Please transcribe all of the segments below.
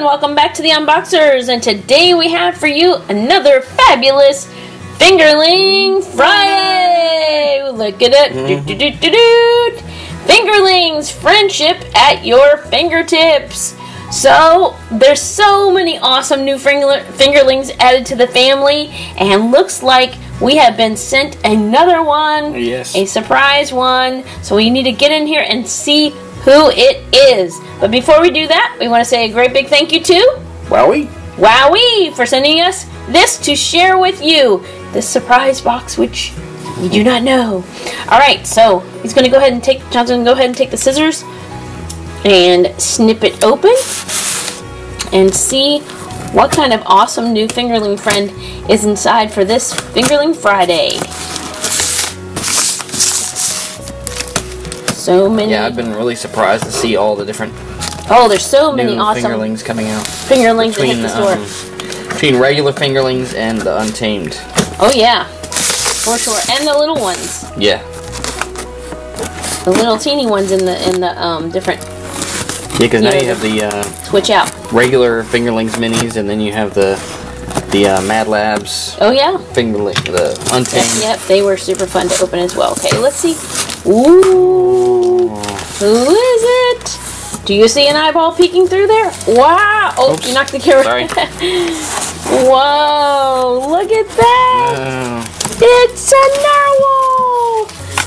and welcome back to the Unboxers, and today we have for you another fabulous Fingerling Friday! Look at it! Fingerlings, friendship at your fingertips! So, there's so many awesome new Fingerlings added to the family, and looks like we have been sent another one, a surprise one, so we need to get in here and see who it is. But before we do that, we want to say a great big thank you to WowWee for sending us this to share with you, this surprise box which you do not know. Alright, so he's going to go ahead and take, John's going to go ahead and take the scissors and snip it open and see what kind of awesome new Fingerling friend is inside for this Fingerling Friday. So many. Yeah, I've been really surprised to see all the different. Oh, there's so many awesome Fingerlings coming out. Fingerlings that hit the store. Between regular Fingerlings and the Untamed. Oh yeah, for sure, and the little ones. Yeah. The little teeny ones in the different. Yeah, because now you have the switch out regular Fingerlings minis, and then you have the Mad Labs. Oh yeah. Fingerling, the Untamed. Yep, they were super fun to open as well. Okay, let's see. Ooh, who is it? Do you see an eyeball peeking through there? Wow! Oh, oops. You knocked the camera. Sorry. Whoa! Look at that! It's a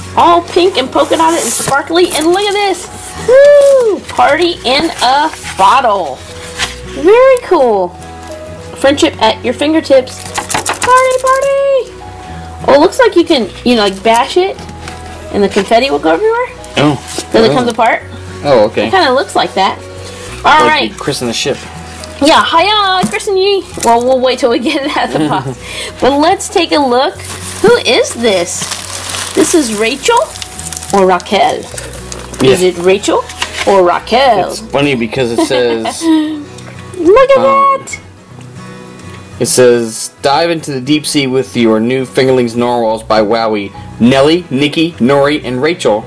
narwhal, all pink and polka dotted and sparkly. And look at this! Woo! Party in a bottle. Very cool. Friendship at your fingertips. Party, party! Oh, it looks like you can, you know, like bash it. And the confetti will go everywhere? Oh. Then it comes apart? Oh, okay. It kind of looks like that. Alright. Like christen the ship. Yeah, hiya, christen ye. Well, we'll wait till we get it out of the box. But let's take a look. Who is this? This is Rachel or Raquel? Yeah. Is it Rachel or Raquel? It's funny because it says... Look at that! It says, dive into the deep sea with your new Fingerlings Narwhals by WowWee. Nellie, Nikki, Nori, and Rachel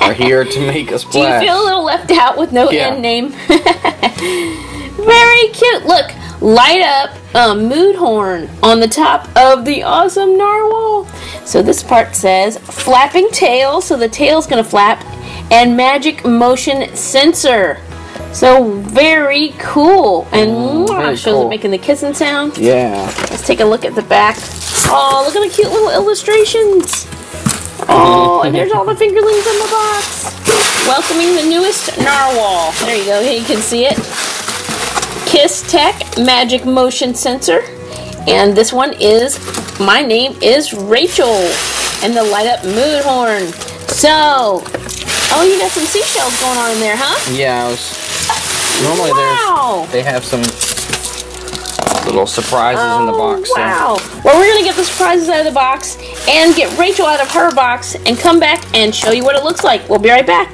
are here to make a splash. Do you feel a little left out with no end name? Very cute. Look, light up a mood horn on the top of the awesome narwhal. So this part says, flapping tail, so the tail's going to flap, and magic motion sensor. So very cool, and really shows it making the kissing sound. Yeah. Let's take a look at the back. Oh, look at the cute little illustrations. Oh, and there's all the Fingerlings in the box. Welcoming the newest narwhal. There you go. Here you can see it. Kiss Tech Magic Motion Sensor, and this one is my name is Rachel, and the light up mood horn. So, oh, you got some seashells going on in there, huh? Yeah. Normally they have some little surprises in the box. Wow. So. Well, we're going to get the surprises out of the box and get Rachel out of her box and come back and show you what it looks like. We'll be right back.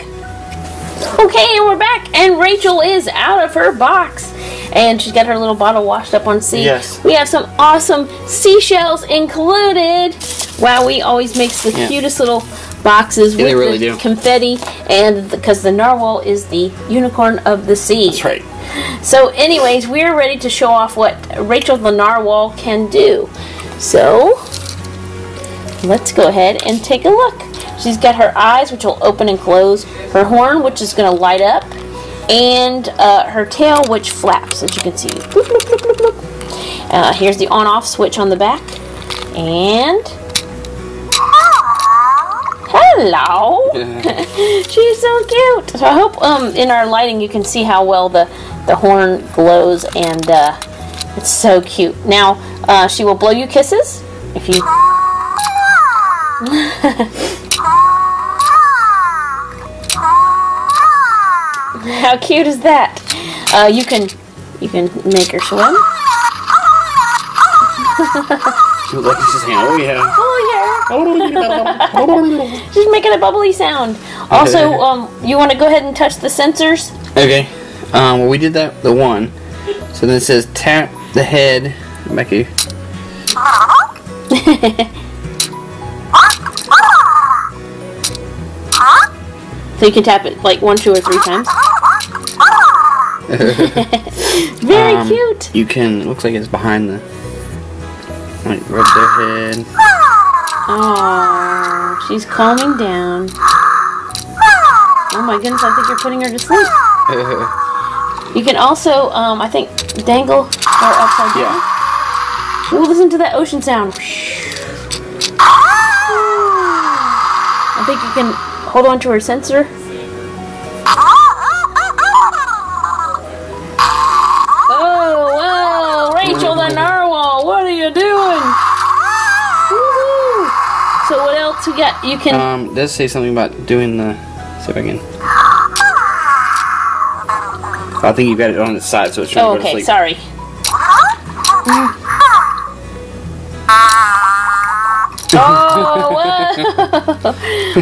Okay, and we're back. And Rachel is out of her box. And she's got her little bottle washed up on sea. Yes. We have some awesome seashells included. WowWee always makes the cutest little boxes with the confetti, and because the narwhal is the unicorn of the sea. That's right. So anyways, we're ready to show off what Rachel the narwhal can do. So let's go ahead and take a look. She's got her eyes, which will open and close, her horn, which is going to light up, and her tail, which flaps, as you can see. Bloop, bloop, bloop, bloop, bloop. Here's the on-off switch on the back, and hello! She's so cute! So I hope in our lighting you can see how well the horn glows, and it's so cute. Now, she will blow you kisses. If you... How cute is that? You can make her swim. She looks like she's saying, oh yeah. Oh yeah. She's making a bubbly sound. Also, you want to go ahead and touch the sensors? Okay. Well, we did that, the one. So then it says tap the head. Becky. So you can tap it like 1, 2, or 3 times. Very cute. You can, looks like it's behind the, like rub their head. Oh, she's calming down. Oh my goodness, I think you're putting her to sleep. You can also, I think, dangle her upside down. Yeah. Ooh, listen to that ocean sound. I think you can hold on to her sensor. Oh, whoa, Rachel the narwhal, what are you doing? Woohoo! So what else we got? You can... Does say something about doing the... See if I can... I think you got it on its side, so it's trying to go to sleep. Sorry.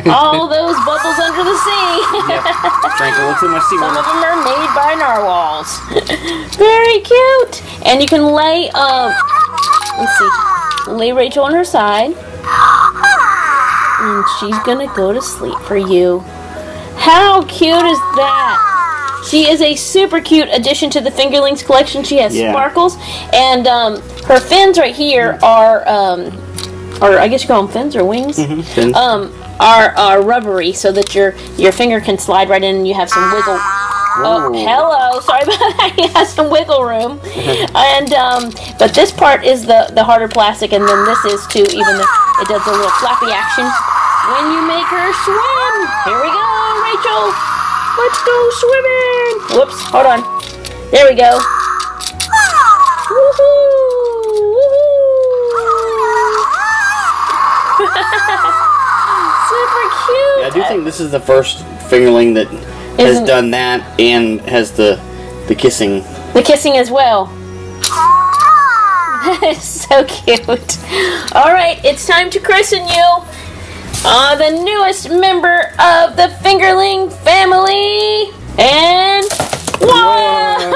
All those bubbles under the sea. Yep. Drank a little too much sea water. Some of them are made by narwhals. Very cute. And you can lay, let's see, lay Rachel on her side, and she's gonna go to sleep for you. How cute is that? She is a super cute addition to the Fingerlings collection. She has sparkles, and her fins right here are, or I guess you call them fins or wings, fins. Are rubbery so that your finger can slide right in and you have some wiggle. Oh, hello! Sorry about that. He has some wiggle room, and but this part is the harder plastic, and then this is too. Even though it does a little flappy action when you make her swim. Here we go, Rachel. Let's go swimming! Whoops, hold on. There we go. Woohoo! Woohoo! Super cute! Yeah, I do think this is the first fingerling that has done that and has the kissing. The kissing as well. That is so cute. Alright, it's time to christen you. The newest member of the Fingerling family, and whoa!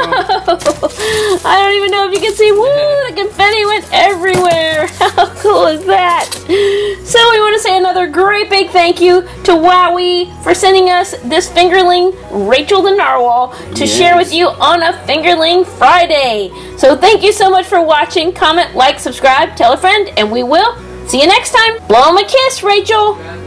I don't even know if you can see. Woo! The confetti went everywhere. How cool is that? So we want to say another great big thank you to WowWee for sending us this Fingerling, Rachel the Narwhal, to share with you on a Fingerling Friday. So thank you so much for watching. Comment, like, subscribe, tell a friend, and we will see you next time. Blow him a kiss, Rachel.